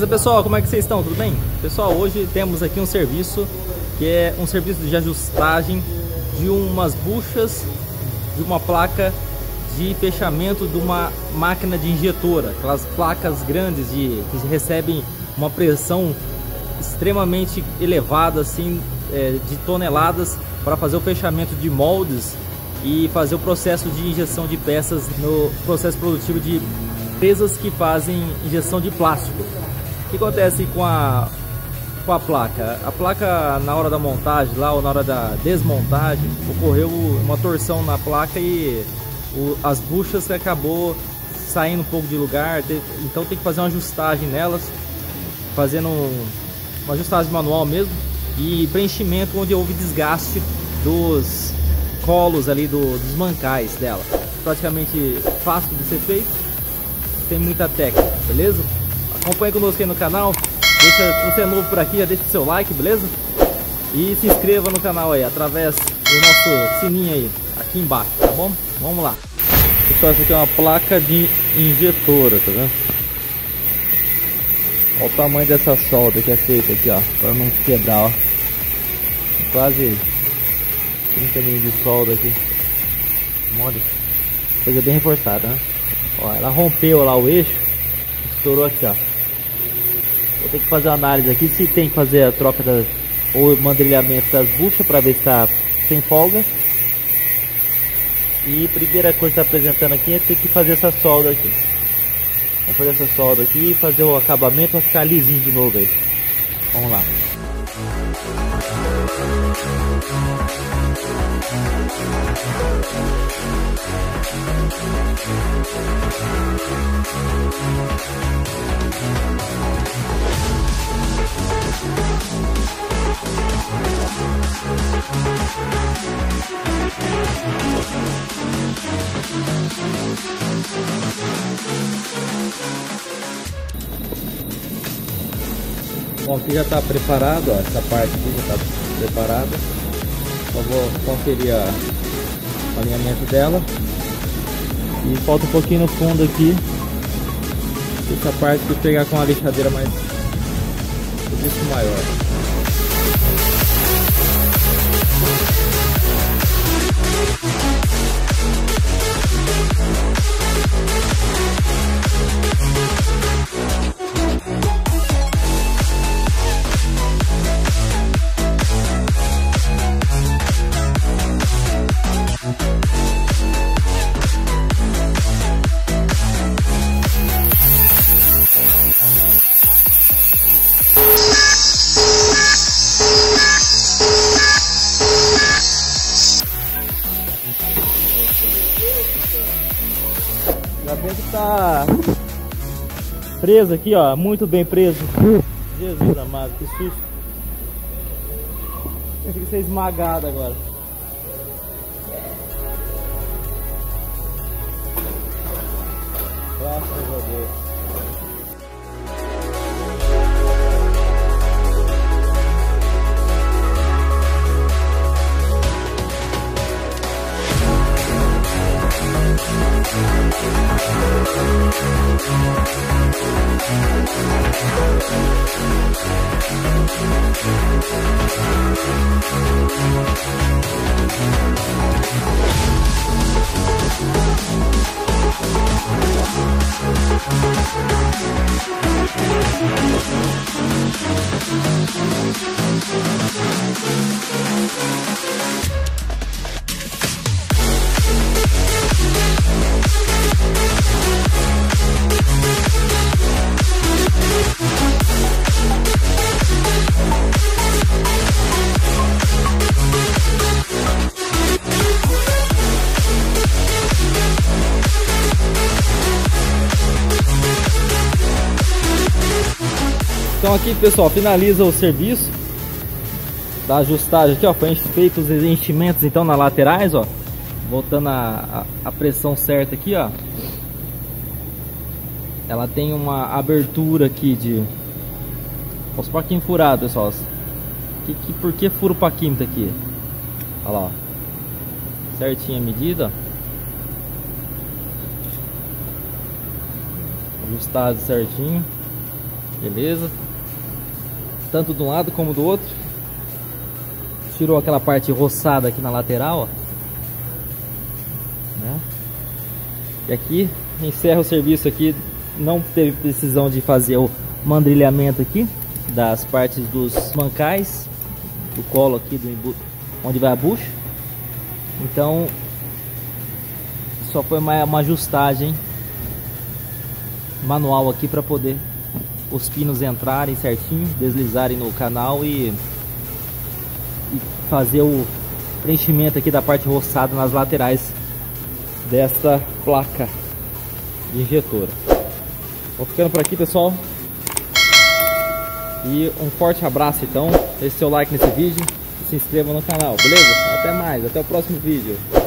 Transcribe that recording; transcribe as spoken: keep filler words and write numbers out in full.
Beleza, pessoal, como é que vocês estão? Tudo bem? Pessoal, hoje temos aqui um serviço que é um serviço de ajustagem de umas buchas de uma placa de fechamento de uma máquina de injetora, aquelas placas grandes de, que recebem uma pressão extremamente elevada assim, é, de toneladas, para fazer o fechamento de moldes e fazer o processo de injeção de peças no processo produtivo de empresas que fazem injeção de plástico. O que acontece com a, com a placa? A placa, na hora da montagem lá, ou na hora da desmontagem, ocorreu uma torção na placa e o, as buchas acabou saindo um pouco de lugar, teve, então tem que fazer uma ajustagem nelas, fazendo um, uma ajustagem manual mesmo, e preenchimento onde houve desgaste dos colos ali, do, dos mancais dela. Praticamente fácil de ser feito, tem muita técnica, beleza? Acompanhe conosco aí no canal, deixa, se você é novo por aqui, já deixa o seu like, beleza? E se inscreva no canal aí, através do nosso sininho aí, aqui embaixo, tá bom? Vamos lá. Pessoal, essa aqui é uma placa de injetora, tá vendo? Olha o tamanho dessa solda que é feita aqui, ó, para não quebrar, ó. Quase trinta milímetros de solda aqui. Mole. Coisa bem reforçada, né? Ó, ela rompeu lá o eixo, estourou aqui, ó. Vou ter que fazer uma análise aqui, se tem que fazer a troca das, ou mandrilhamento das buchas, para ver se tá sem folga. E a primeira coisa que está apresentando aqui é ter que fazer essa solda aqui. Vamos fazer essa solda aqui, fazer o acabamento para ficar lisinho de novo aí. Vamos lá. Bom, aqui já está preparado, ó, essa parte aqui já está preparada. Só vou conferir a, o alinhamento dela. E falta um pouquinho no fundo aqui. Essa parte que pegar com a lixadeira mais um pouco maior. Já vendo que tá preso aqui, ó, muito bem preso. Jesus amado, que susto. Tem que ser esmagado agora. Graças a Deus. Então aqui, pessoal, finaliza o serviço da ajustagem aqui, ó, foi feito os enchimentos então nas laterais, ó, voltando a, a, a pressão certa aqui, ó. Ela tem uma abertura aqui de os paquinhos furados, pessoal. Que, que, por que fura o paquinho aqui? Olha lá, ó. Certinha a medida, ajustado certinho. Beleza? Tanto de um lado como do outro. Tirou aquela parte roçada aqui na lateral, ó, né? E aqui encerra o serviço aqui. Não teve precisão de fazer o mandrilhamento aqui das partes dos bancais, do colo aqui, do embu... onde vai a bucha. Então só foi uma, uma ajustagem manual aqui para poder os pinos entrarem certinho, deslizarem no canal e, e fazer o preenchimento aqui da parte roçada nas laterais dessa placa de injetora. Vou ficando por aqui, pessoal, e um forte abraço. Então, deixe seu like nesse vídeo e se inscreva no canal, beleza? Até mais, até o próximo vídeo.